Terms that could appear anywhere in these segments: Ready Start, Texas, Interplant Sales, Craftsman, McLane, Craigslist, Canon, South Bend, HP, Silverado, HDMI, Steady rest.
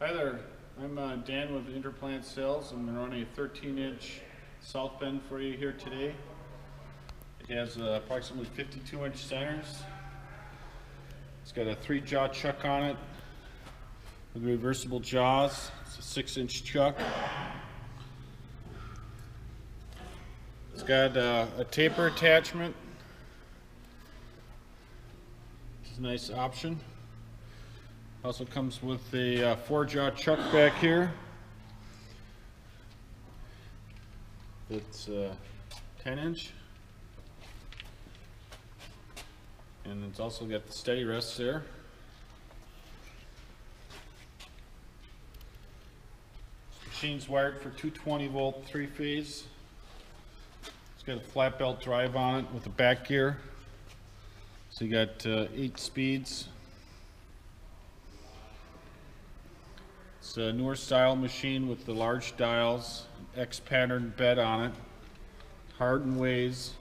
Hi there, I'm Dan with Interplant Sales, and we're running a 13-inch South Bend for you here today. It has approximately 52-inch centers. It's got a 3-jaw chuck on it with reversible jaws. It's a 6-inch chuck. It's got a taper attachment. It's a nice option. Also comes with a 4-jaw chuck back here. It's 10-inch, and it's also got the steady rests there. This machine's wired for 220-volt 3-phase. It's got a flat belt drive on it with a back gear, so you got 8 speeds. It's a newer style machine with the large dials, X pattern bed on it, hardened ways.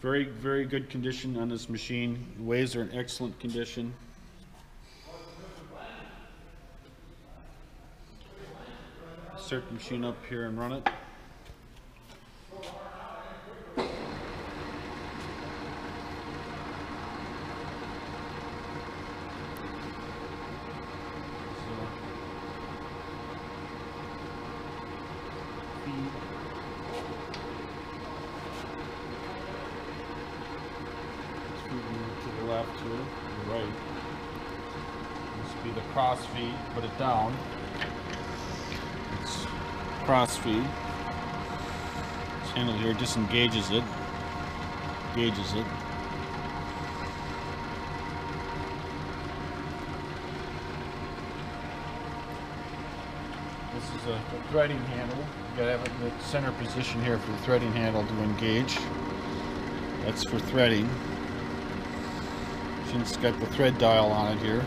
Very, very good condition on this machine. The ways are in excellent condition. Start the machine up here and run it. To the left to the right. Must be the cross feed, put it down. It's cross feed. This handle here disengages it, engages it. This is a threading handle. You gotta have it in the center position here for the threading handle to engage. That's for threading. It's got the thread dial on it here.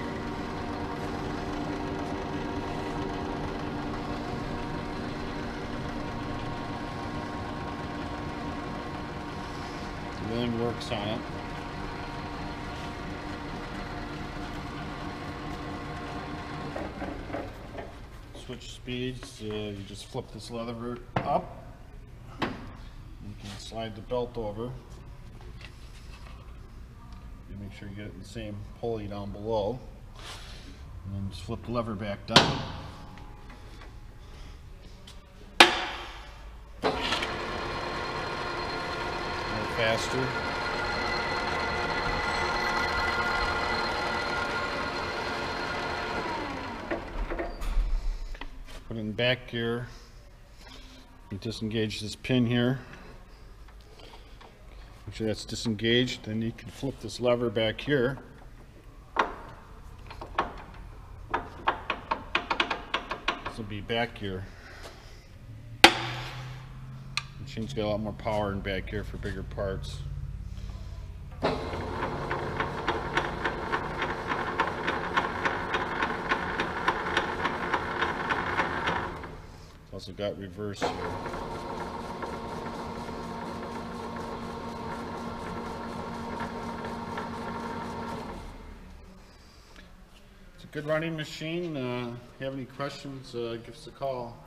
Everything works on it. Switch speeds, you just flip this leather root up. You can slide the belt over. Make sure you get it in the same pulley down below, and then just flip the lever back down. Faster. Put it in back gear. You disengage this pin here. Make sure that's disengaged, then you can flip this lever back here. This will be back gear. The machine's got a lot more power in back gear for bigger parts. It's also got reverse here. Good running machine. If you have any questions, give us a call.